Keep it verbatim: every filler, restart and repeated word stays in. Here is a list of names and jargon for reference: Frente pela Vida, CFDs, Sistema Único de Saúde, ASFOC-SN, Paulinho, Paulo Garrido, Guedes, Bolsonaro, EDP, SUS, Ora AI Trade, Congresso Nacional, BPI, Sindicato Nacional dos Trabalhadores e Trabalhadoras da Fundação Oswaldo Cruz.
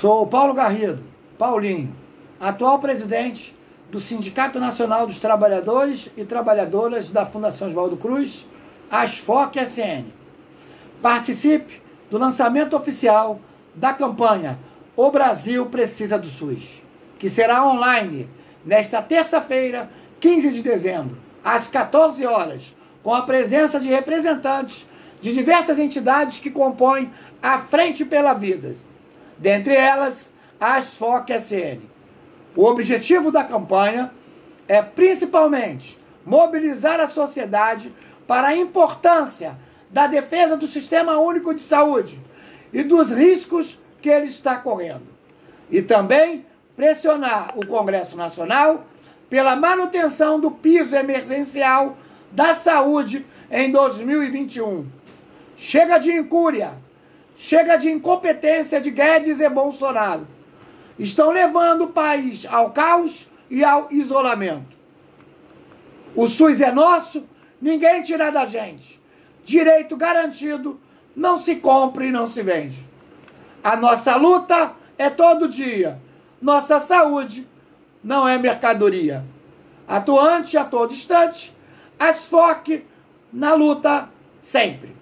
Sou o Paulo Garrido, Paulinho, atual presidente do Sindicato Nacional dos Trabalhadores e Trabalhadoras da Fundação Oswaldo Cruz, A S F O C S N. Participe do lançamento oficial da campanha O Brasil Precisa do SUS, que será online nesta terça-feira, quinze de dezembro, às quatorze horas, com a presença de representantes de diversas entidades que compõem a Frente pela Vida, dentre elas a A S F O C S N. O objetivo da campanha é principalmente mobilizar a sociedade para a importância da defesa do Sistema Único de Saúde e dos riscos que ele está correndo, e também pressionar o Congresso Nacional pela manutenção do piso emergencial da saúde em dois mil e vinte e um. Chega de incúria, chega de incompetência de Guedes e Bolsonaro. Estão levando o país ao caos e ao isolamento. O SUS é nosso, ninguém tira da gente. Direito garantido, não se compra e não se vende. A nossa luta é todo dia. Nossa saúde não é mercadoria. Atuante a todo instante, A S F O C na luta sempre.